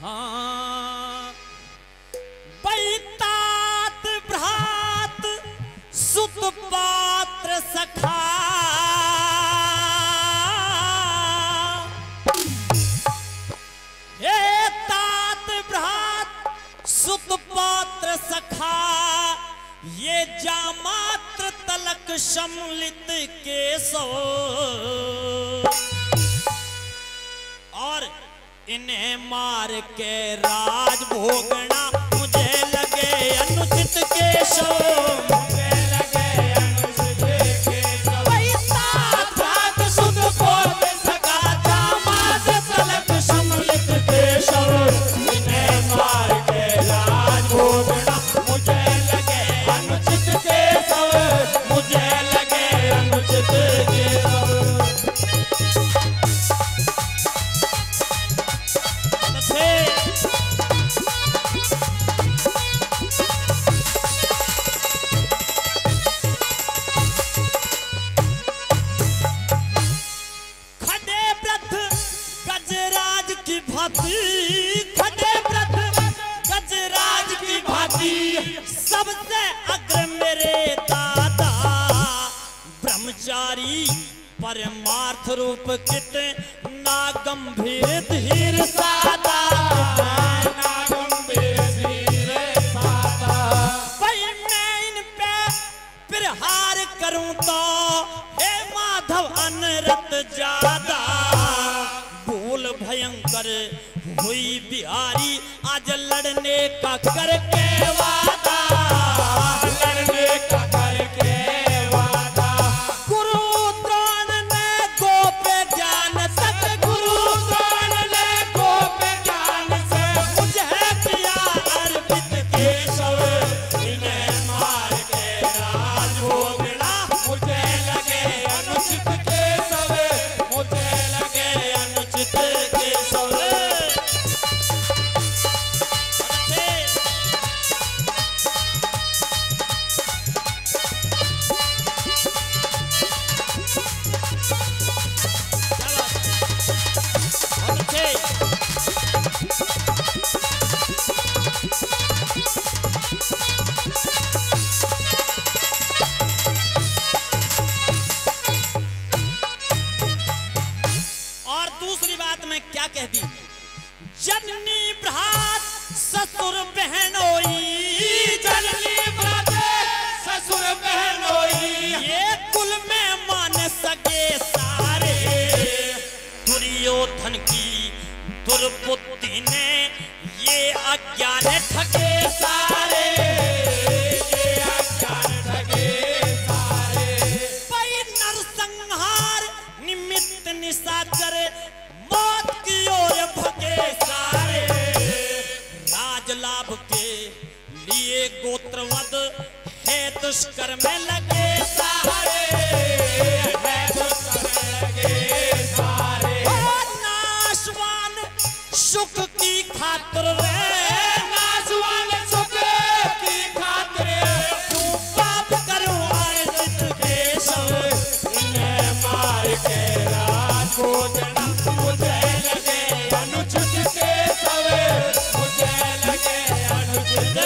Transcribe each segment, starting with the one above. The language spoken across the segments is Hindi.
हाँ बैतात भ्रात सुत पात्र सखा हे तात भ्रात सुत पात्र सखा ये जामात्र तलक सम्मिलित केशव और इन्हें मार के राज भोगना मुझे लगे अनुचित केशव। सबसे अग्र मेरे दादा ब्रह्मचारी परमार्थ रूप कित नागंभीर धीर सादा भाई मैं इन पे प्रहार करूं तो हे माधव अनरत ज्यादा भूल भयंकर हुई बिहारी आज लड़ने का करके वादा लड़ने का करके वादा। गुरु द्रोण ने गोप ज्ञान से गुरु द्रोण ने गोप ज्ञान से मुझे किया अर्पित केशव इन्हें मार के राज भोगना मुझे लगे अनुचित केशव मुझे लगे अनुचित केशव। दुर्योधन की दुर्बुद्धि ने ये अज्ञान ठगे सारे ये अज्ञान ठगे सारे पै नरसंहार निमित्त निशाचर मौत की ओर भगे सारे राजलाभ के लिए गोत्रवध है दुष्कर्म में लगे सारे सुख की खातिर रे नाजवान सुख की खातिर तू पाप करो अर्जित केशव इन्हें मार के राज भोगना मुझे लगे अनुचित केशव मुझे लगे अनुचित।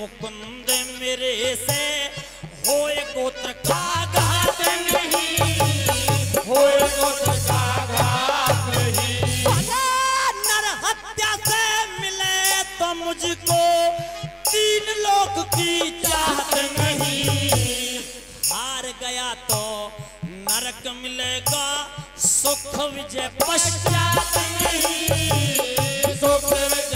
मुकुंद मेरे से होए गोत्र का घात नहीं होए गोत्र का घात नहीं नर हत्या से मिले तो मुझको तीन लोक की चाहत नहीं हार गया तो नरक मिलेगा सुख विजय पश्चात नहीं सुख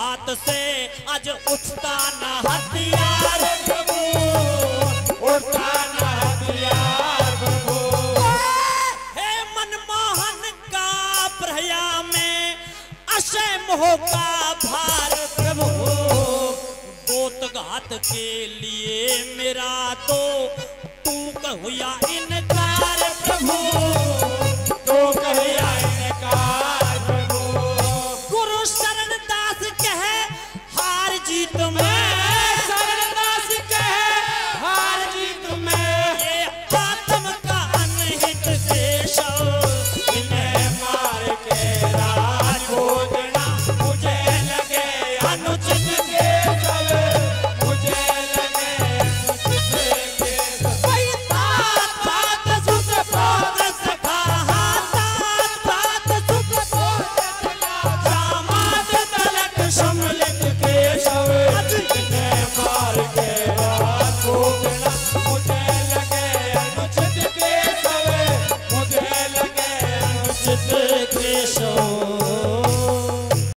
हाथ से आज उठता ना हथियार प्रभु, उठता ना हथियार प्रभु। हे मनमोहन का प्रया में अशय मोह का भार प्रभु, गोतघात के लिए मेरा तो तू कहया इनकार प्रभु, तू कहया